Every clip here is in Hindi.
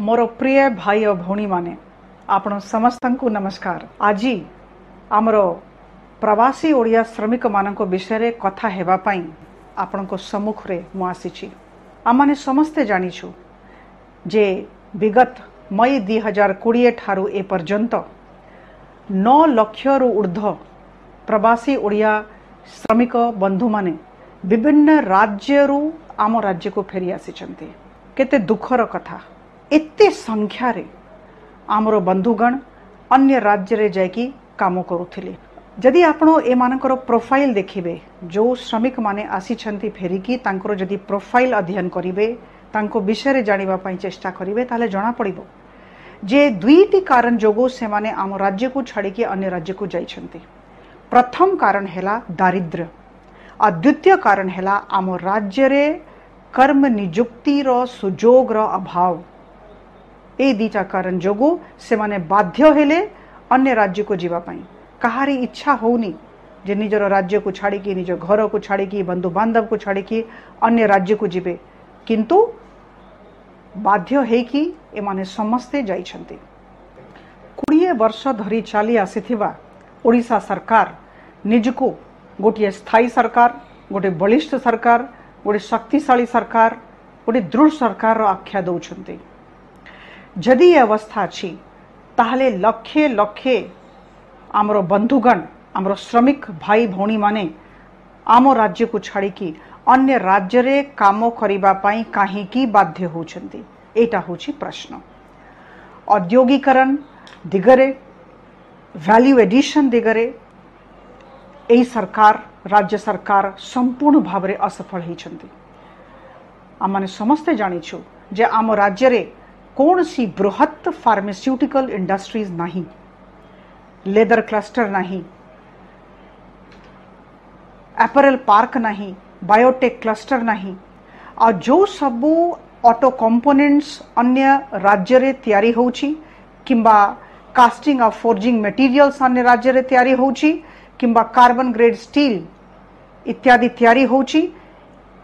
मोर प्रिय भाई और भौणी माने आपण समस्तंकु नमस्कार। आज आमर प्रवासी ओडिया श्रमिक मानक विषय रे कथा हेबा पई आपण को सम्मुख रे मु आसीछि। आम माने समस्ते जानिछु जे विगत मई 2020 ठारू ए पर्यंत 9 लाख रु ऊर्ध्व प्रवासी ओडिया श्रमिक बंधु माने विभिन्न राज्य रु आम राज्य को फेरी आसीछंती। केते दुखर कथा, एते संख्या रे आमरो बंधुगण अन्य राज्य रे जायकी काम करूथिले। जदि आपण ए मानकर प्रोफाइल देखिबे, जो श्रमिक माने आसीछंती फेरी की तांकर जदि प्रोफाइल अध्ययन करिबे, तांको विषय रे जानिबा पई चेष्टा करिबे, ताले जणा पड़िबो जे दुईटी कारण जोगो से माने आम राज्य को छाड़ी के अन्य राज्य को जाइछंती। प्रथम कारण हैला दारिद्र्य, आ द्वितीय कारण हैला आम राज्य रे कर्म निजुक्ति रो सुजोग रो अभाव। ए दीटा कारण जोगो से माने बाध्य हेले अन्य राज्य को जीवा पाई। कहारी इच्छा होनी जे निजर राज्य को छाड़ी की, निज घर को छाड़ी की, बंधु बांधव को छाड़ी की अन्य राज्य को जीवे, किंतु बाध्य है कि ए माने समस्ते जाइछंती। 20 वर्ष धरी चली आसीथिबा ओडिशा सरकार निजको गोटे स्थायी सरकार, गोटे बलिष्ठ सरकार, गोटे शक्तिशाली सरकार, गोटे दृढ़ सरकार आख्या दौरान जदि ये अवस्था अच्छी ताहले लक्षे लक्षे आमरो बंधुगण आमरो श्रमिक भाई भौणी माने आम राज्य को छाड़ी की अन्य राज्य रे काम करिबा पाई काहीकी बाध्य होउछंती। एटा होची प्रश्न। औद्योगिकरण दिगरे, वैल्यू एडिशन दिगरे एई सरकार राज्य सरकार संपूर्ण भाव रे असफल होइछंती। आमने समस्ते जानिछु जे आम राज्य रे कौन सी बृहत फार्मास्यूटिकल इंडस्ट्रीज नहीं, लेदर क्लस्टर नहीं, एपरल पार्क नहीं, बायोटेक क्लस्टर नहीं, और जो सबू ऑटो कंपोनेंट्स अन्य राज्य रे तैयारी होउची किंबा कास्टिंग और फोर्जिंग मटेरियल्स अन्य राज्य रे तैयारी होउची किंबा कार्बन ग्रेड स्टील इत्यादि तैयारी होउची।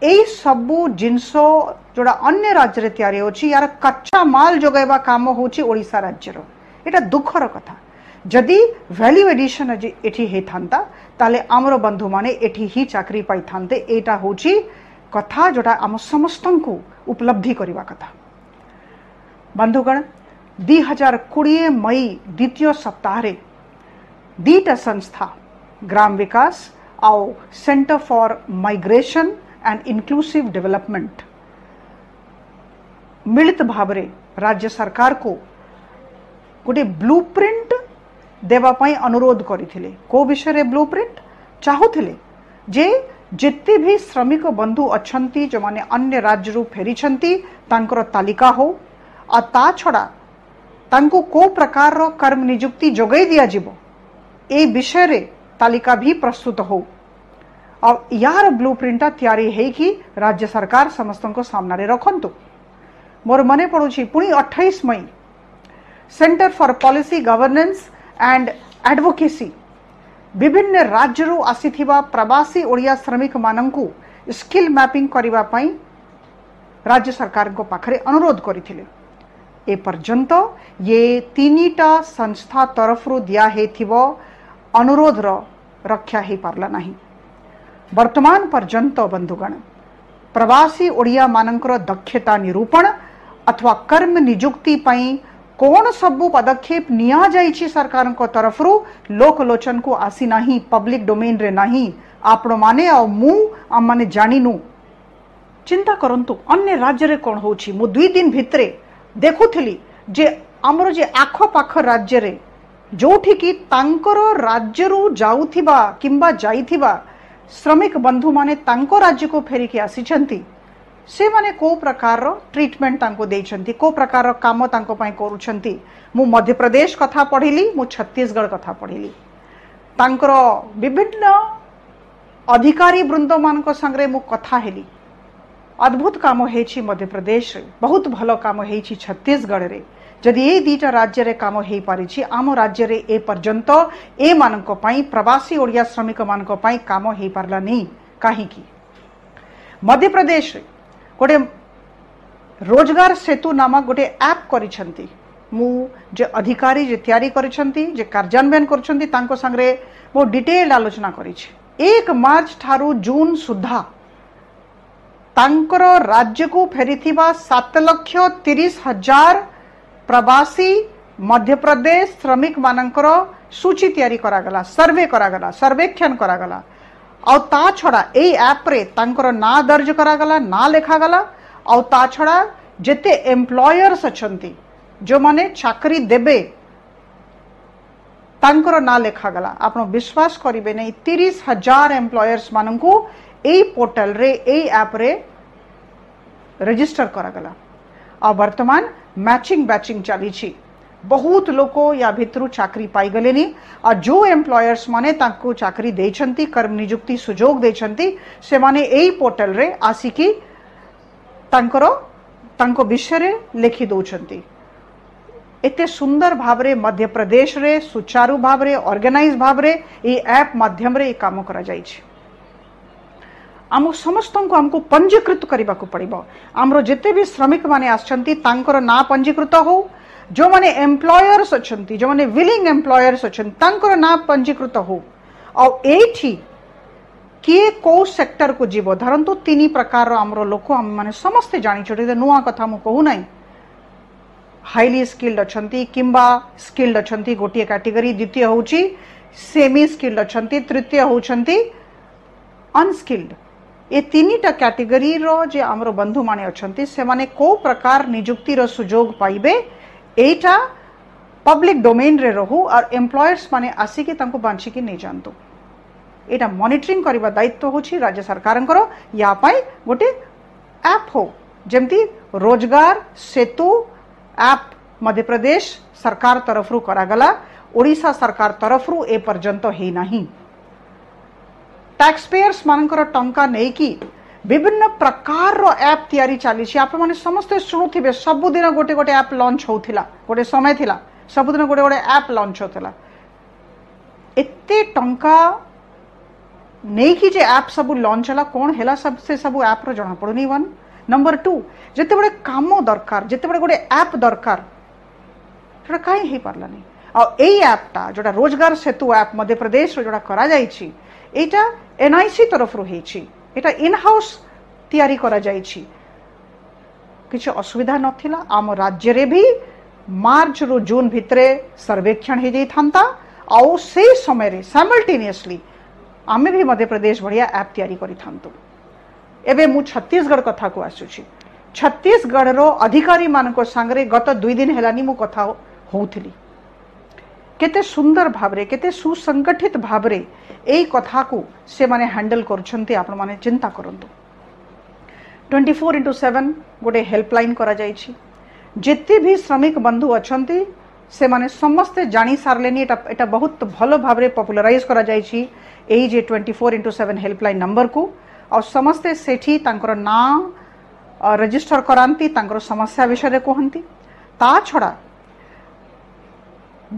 एई सबू जिनसो जोड़ा अन्य राज्य रे तैयारी होची यार कच्चा माल जोगाइबा काम होची ओडिशा राज्य रो। एटा दुखर कथा। जदि वैल्यू एडिशन एठी हेथांता ताले आमरो बंधु माने एठी ही चाकरी पाइथांते। एटा होची कथा जोड़ा आम समस्तंकु उपलब्धि करिबा कथा। बंधुगण 2020 मई द्वितीय सप्ताह रे दीटा संस्था ग्राम विकास आउ centre for migration and inclusive development मिलित भावरे राज्य सरकार को गोटे ब्लूप्रिंट देबा पई अनुरोध करिथिले। को विषय रे ब्लूप्रिंट चाहुथिले जे जिते भी श्रमिक बंधु अछंती जो माने अन्य राज्य रु फेरिछंती तांकर तालिका हो, आ ता छड़ा तांको को प्रकार रो कर्म नियुक्ति जोगाई दिया जिवो ए विषय रे तालिका भी प्रस्तुत हो और यार ब्लूप्रिंटा तैयारी है कि राज्य सरकार समस्तन को सामने रखंतु। मोर मने पड़ुछि पुणी 28 मई centre for policy governance and advocacy विभिन्न राज्य रु आसीथिबा प्रवासी ओडिया श्रमिक मानंकु स्किल मैपिंग करिबा पई राज्य सरकार को पाखरे अनुरोध करिथिले। ए पर्यंत ये 3टा संस्था तरफ रु दिया हेथिबो अनुरोध रो रक्षा हे पारला नाही। वर्तमान पर्यंत बंधुगण प्रवासी ओडिया मानंकर दक्षता निरूपण अथवा कर्म निजुक्ति पई कौन सबू पदक्षेप निया जाइछि सरकार को तरफ रु लोकलोचन को आसी नाही, पब्लिक डोमेन रे नाही। आपण माने और मु आम माने जानिनु। चिंता करंतु अन्य राज्य रे कोन होछि। मु 2 दिन भितरे देखुथिली जे हमर जे आखो पाख राज्य रे जोठी की तांकर राज्य रु जाउथिबा किंबा जाइथिबा श्रमिक बंधु माने तांको राज्य को फेरी के आसीछंती। से माने को प्रकार रो ट्रीटमेंट तांको देइछंती, को प्रकार रो काम तांको पई करूछंती। मु मध्य प्रदेश कथा पढ़िली, मु छत्तीसगढ़ कथा पढ़िली। तांकर विभिन्न अधिकारी वृंद मान को संगे मु कथा हेली। अद्भुत काम हेछि मध्य प्रदेश रे, बहुत भलो काम हेछि छत्तीसगढ़ रे। जदि ये 2टा राज्य रे काम हेई पारिछि आम राज्य रे ए पर्यंत ए मानको पई प्रवासी ओडिया श्रमिक मानको पई काम हेई पारला नहीं। काहे कि मध्य प्रदेश रे गोटे रोजगार सेतु नामक गोटे आप करिसेंती मु जे अधिकारी जे तैयारी करिसेंती जे कार्यान्वयन करिसेंती तांको संगे मो डिटेल आलोचना करिछि। 1 मार्च थारू जून सुधा तांकर राज्य को फेरीथिबा 7,30,000 प्रवासी मध्य प्रदेश श्रमिक मानकर सूची तैयारी करागला, सर्वे करागला, सर्वेक्षण करागला और ता छड़ा ए ऐप रे तांकर ना दर्ज करागला, ना लेखागला और ता छड़ा जेते एम्प्लॉयर्स अछंती जो माने चाकरी देबे तांकर ना लेखागला। आप विश्वास करेंगे नहीं 30,000 एम्प्लॉयर्स मानू ए पोर्टल रे ए ऐप रे रजिस्टर करागला और वर्तमान मैचिंग बैचिंग चली बहुत लोग या भितर चाकरी पाईगले और जो एम्प्लॉयर्स माने तांको चाकरी देछंती कर्म निजुक्ति सुजोग देछंती से माने ए पोर्टल रे आसिकी तांको विषय रे लिखि दौरान एते सुंदर भाव रे मध्य प्रदेश रे सुचारू भाव रे ऑर्गेनाइज भाव रे ये ऐप माध्यम रे काम करा जाय छी। आम समस्त को आमको पंजीकृत करने को पड़ो आमर जिते भी श्रमिक माने आसछंती तांकर ना पंजीकृत हो जो माने एम्प्लॉयर्स अच्छी जो माने विलिंग एम्प्लॉयर्स अच्छी तांकर ना पंजीकृत हो और एठी किए कौ सेक्टर को जीव धरतु 3 प्रकार आमर लोक आम मैंने समस्ते जानी नुआ कथा मुझे कहू ना हाईली स्किल्ड अच्छी किंबा स्किल्ड अच्छी गोटे कैटेगरी द्वितीय हूँ सेमी स्किल्ड अच्छी तृतीय हूँ अनस्किल्ड ये 3टा कैटेगरी रो जे आमर बंधु माने अच्छी से माने को प्रकार निजुक्ति रो सुजोग पाइबे एटा पब्लिक डोमेन रे रहू और एम्प्लॉयर्स माने आसिकी तांको बांचिकी नहीं जानतु एटा मॉनिटरिंग करबा दायित्व होछि राज्य सरकारनकर या पाई गोटे ऐप हो जेमती रोजगार सेतु ऐप मध्य प्रदेश सरकार तरफरु करागला ओडिशा सरकार तरफरु ए पर्यंत हे नाही। टैक्सपेयर्स मानकर टंका नहीं कि विभिन्न प्रकार रो ऐप तैयारी चली आप समस्ते शुणुवे सबुदिन गोटे गोटे ऐप लॉन्च होता गोटे समय थिला सबुदिन गोटे गोटे ऐप लॉन्च होता एते टंका नहीं कि जे ऐप सब लॉन्च है कौन है सब से सब ऐप रो जना पड़ुनी। 1 नंबर 2 जिते बड़े काम दरकार जिते बड़े गोटे ऐप दरकार से कहीं पार्लानी और यही ऐपटा जोटा रोजगार सेतु ऐप मध्य प्रदेश रो जोटा करा जाई छी एटा एनआईसी तरफ रु होईची एटा इन हाउस तैयारी करा जाई छी किछ असुविधा नथिला। आम राज्य रे भी मार्च रु जून भितरे सर्वेक्षण हे जाई थांता और से समय रे साइमल्टेनियसली आमे भी मध्य प्रदेश बढ़िया ऐप तैयारी करी थांतु। एबे मु छत्तीसगढ़ कथा को आसुची। छत्तीसगढ़ रो अधिकारी मानको संगरे गत 2 दिन हेलानी मु कथा होउथली केते सुंदर भावरे केते सुसंगठित भावरे एई कथा को से माने हैंडल करछंती आपण माने चिंता करंतु। 24/7 गोटे हेल्पलाइन करा जाई छी जेते भी श्रमिक बंधु अछंती से माने समस्ते जानी सारलेनी एटा बहुत भलो भावरे पॉपुलराइज करा जाई छी एई जे 24/7 हेल्पलाइन नंबर को और समस्ते सेठी तांकर नाम रजिस्टर करांती तांकर समस्या विषय रे कहंती। ता छड़ा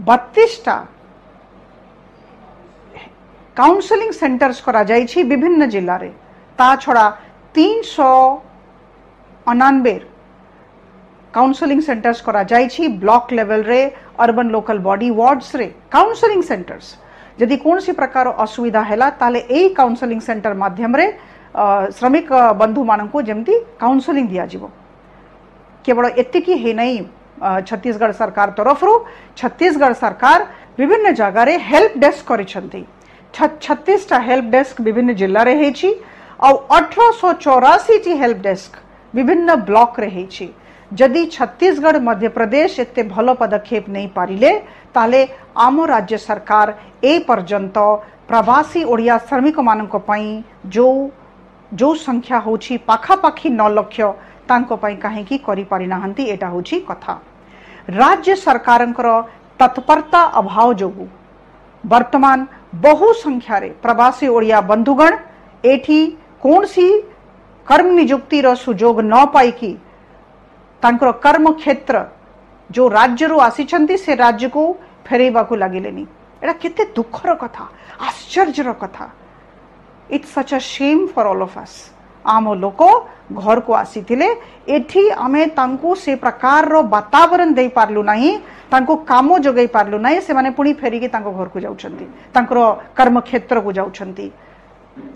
32टा काउंसलिंग सेंटर्स करा जाई छी विभिन्न जिला रे ता छड़ा 399 काउंसलिंग सेंटर्स करा जाई छी ब्लॉक लेवल रे अर्बन लोकल बॉडी वार्ड्स रे काउंसलिंग सेंटर्स यदि कौन सी प्रकार असुविधा हैला ताले ए काउंसलिंग सेंटर माध्यम रे श्रमिक बंधु माननकु जेमती काउंसलिंग दिया जीवो केवल एतिकी हे नै छत्तीसगढ़ सरकार तरफरु छत्तीसगढ़ सरकार विभिन्न जगार हेल्प डेस्क करिसेंती 36टा हेल्प डेस्क विभिन्न जिला रे हेछि और 1884टी हेल्प डेस्क विभिन्न ब्लॉक रे हेछि। जदि छत्तीसगढ़ मध्य प्रदेश एते भलो पदक्षेप नहीं पारिले ताले आमो राज्य सरकार ए पर्यंत प्रवासी ओडिया श्रमिक माननक पई जो जो संख्या होछि पाखापाखी 9 लाख तांको पई काहे की करि पारि नाहंती एटा होछि कथा। राज्य सरकारनकर तत्परता अभाव जोगु वर्तमान बहु संख्या रे प्रवासी ओडिया बंधुगण एठी कौन सी कर्म निजुक्ति रो सुजोग न पाई की तांकर कर्म क्षेत्र जो राज्य रो आसीछंती से राज्य को फेरैबा को लागिलेनी एटा केते दुखर कथा आश्चर्य रो कथा। It's such a shame for all of us आम लोक घर को आसी एठी आमे तांकु से प्रकार रो वातावरण दे पारलु नाही, तांको काम जगै पारलु नाही, से माने पुणी फेरिकी तांको घर को जाउछंती, तांकरो कर्म क्षेत्र को जाउछंती।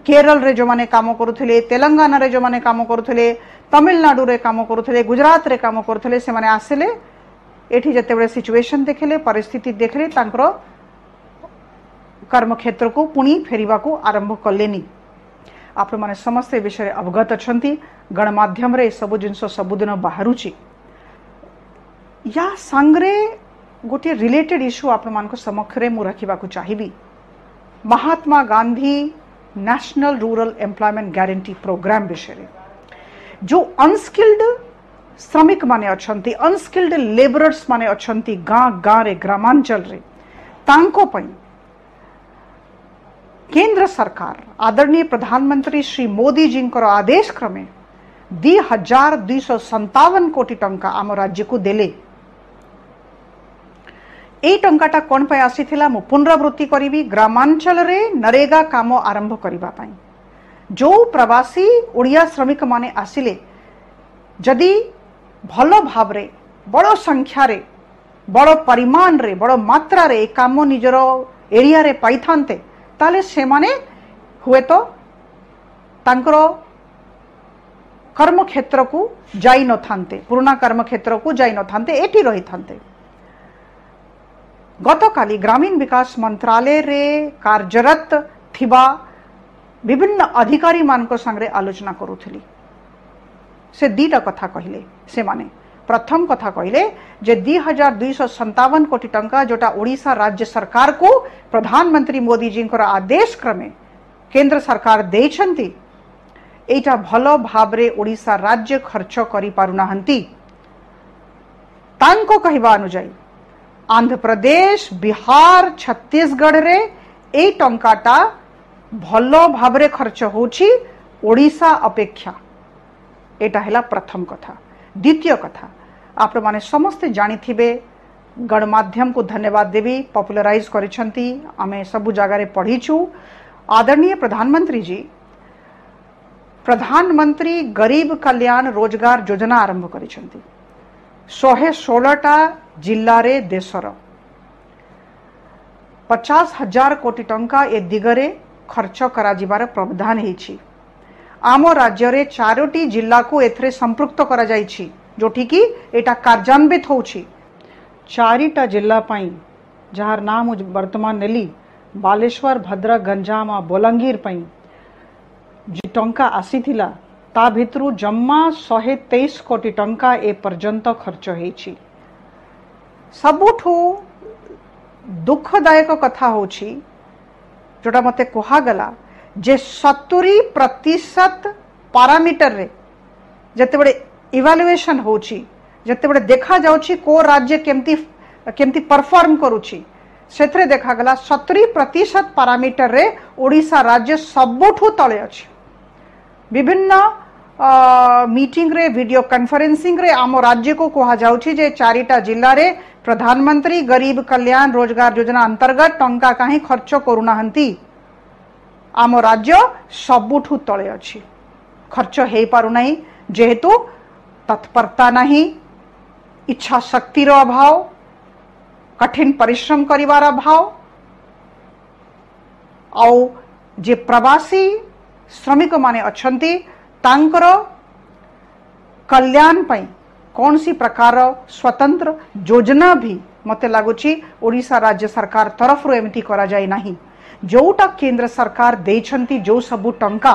केरल रे जो माने काम करुथिले, तेलंगाना रे जो माने काम करुथिले, तमिलनाडु रे काम करुथिले, गुजरात रे काम करुथिले, से माने आसिले एठी जते बडे सिचुएशन देखले, परिस्थिति देखले, तांकरो कर्म क्षेत्र को पुणी फेरिबा को आरंभ कलेनी। आप माने समस्ते विषय अवगत अच्छा। गणमाध्यम रे सब जिनस सबुदिन बाहरुची। या सांगरे गोटे रिलेटेड इश्यू आप समक्ष रे मु रखिबा को चाहिबी। Mahatma Gandhi national rural employment guarantee programme विषय जो अनस्किल्ड श्रमिक माने अच्छा, अनस्किल्ड लेबरर्स माने अच्छा, गाँ गाँ रे ग्रामांचल रे तांको पई केंद्र सरकार आदरणीय प्रधानमंत्री श्री मोदी जींकर आदेश क्रमे 2,257 कोटी टंका आम राज्य को देले। ए टंकाटा कौन पाई आसी थिला मु पुनरावृत्ति करी। ग्रामांचल रे नरेगा काम आरंभ करिबा पाई जो प्रवासी ओडिया श्रमिक माने आसिले, जदि भलो भाव रे बड़ो संख्या रे बड़ो परिमाण रे बड़ो मात्रा रे काम निजर एरिया रे पाइथान्ते, ताले से माने हुए तो तांकरो कर्म क्षेत्र को जाई न थानते, पुराना कर्म क्षेत्र को जाई न थानते, एटी रही थानते। गतकाली ग्रामीण विकास मंत्रालय रे कार्यरत थिबा विभिन्न अधिकारी मानक संगे आलोचना करूथिली। से दीटा कथा कहिले, से माने प्रथम कथा कहले जे 2,257 कोटी टंका जोटा ओडिशा राज्य सरकार को प्रधानमंत्री मोदी जी आदेश क्रमे केंद्र सरकार देछंती, एटा भलो भाबरे ओडिशा राज्य खर्च करि पारुनाहंती। तांको कहवा अनुजाई आंध्र प्रदेश, बिहार, छत्तीसगढ़ रे ए टंकाटा भलो भाबरे खर्च होछि ओडिशा अपेक्षा। एटा हैला प्रथम कथा। द्वितीय कथा आप माने समस्ते जानी थिबे, गणमाध्यम को धन्यवाद देवी पॉपुलराइज करिसेंती, आमे सबु जगारे पढ़ीचू। आदरणीय प्रधानमंत्री जी प्रधानमंत्री गरीब कल्याण रोजगार योजना आरंभ करिसेंती। 116टा जिल्ला रे देशर 50,000 कोटी टंका ए दिगरे खर्च करा जिबार प्रावधान हेछि। आम राज्य रे 4टी जिल्ला को एथरे संपृक्त करा जाई छी, जोठी की एटा कार्यान्वित होउछी। 4टा जिल्ला पाई जार नाम वर्तमान नेली, बालेश्वर, भद्रक, गंजाम और बोलांगीर पाई जी टंका आसी थिला, ता भितरु जम्मा 123 कोटी टंका ए पर्यंत खर्च हेछि। सबुठू दुखदायक कथा होछि जोटा मते कोहा गला जे 70% पारामीटर रे जते बड़े इवालुएशन होची, जते बड़े देखा जाउची को राज्य केमती केमती परफॉर्म करूची, सेथरे देखा गला 70% पारामीटर रे ओडिशा राज्य सबुठू तले अछि। विभिन्न मीटिंग रे वीडियो कॉन्फ्रेंसिंग रे आम राज्य को कहा जाउची जे 4टा जिल्ला रे प्रधानमंत्री गरीब कल्याण रोजगार योजना अंतर्गत टंका काहे खर्च करूनाहंती, आम राज्य सबुठू तले अच्छी, खर्च हो पारना जेहेतु तत्परता नहीं, इच्छा शक्तिर अभाव, कठिन परिश्रम करिवार अभाव। आउ जे प्रवासी श्रमिक माने अच्छी तांकर कल्याण पाई कौन सी प्रकार स्वतंत्र योजना भी मते लगुची ओडिशा राज्य सरकार तरफ रु एमती करा जाय नहीं। जोटा केंद्र सरकार देछंती जो सबु टंका,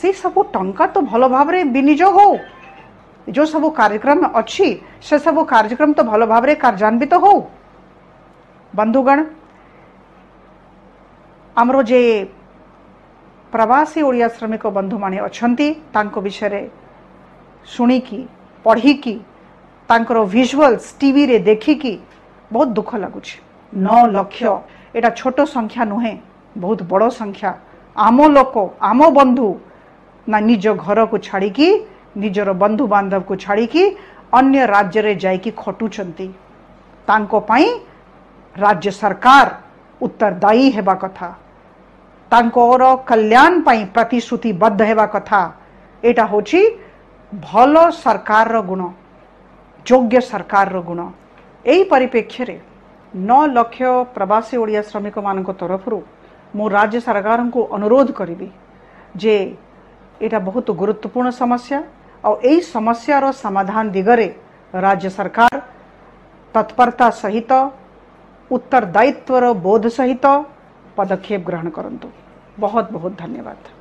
से सबु टंका तो भलो भाबरे विनियोग हो, जो सबु कार्यक्रम अच्छी से सबु कार्यक्रम तो भलो भाबरे कार्यान्वित हो। बंधुगण आमरो जे प्रवासी ओडिया श्रमिक बंधु माने अच्छंती तांको विषय रे सुनी की पढ़ी की तांकरो विजुअल्स टीवी रे देखी की बहुत दुख लगुछी। 9 लाख एटा छोटो संख्या नुहे, बहुत बड़ संख्या। आम लोक आम बंधु ना निज घर को छाड़ी निजर बंधु बांधव को छाड़ी अन्य राज्य रे जाइकी खटुचंती, तांको पाई राज्य सरकार उत्तरदायी हेबा कथा। तांकोर कल्याण पाई प्रतिश्रुतिबद्ध हेबा कथा। एटा होची भलो सरकार रो गुण, योग्य सरकार रो गुण। एही परिप्रेक्षी रे 9 लाख प्रवासी ओडिया श्रमिक मानक तरफरु मो राज्य सरकार को अनुरोध करी जे एटा बहुत गुरुत्वपूर्ण समस्या और यही समस्यार समाधान दिगरे राज्य सरकार तत्परता सहित उत्तरदायित्वर बोध सहित पदक्षेप ग्रहण करंतु। बहुत बहुत धन्यवाद।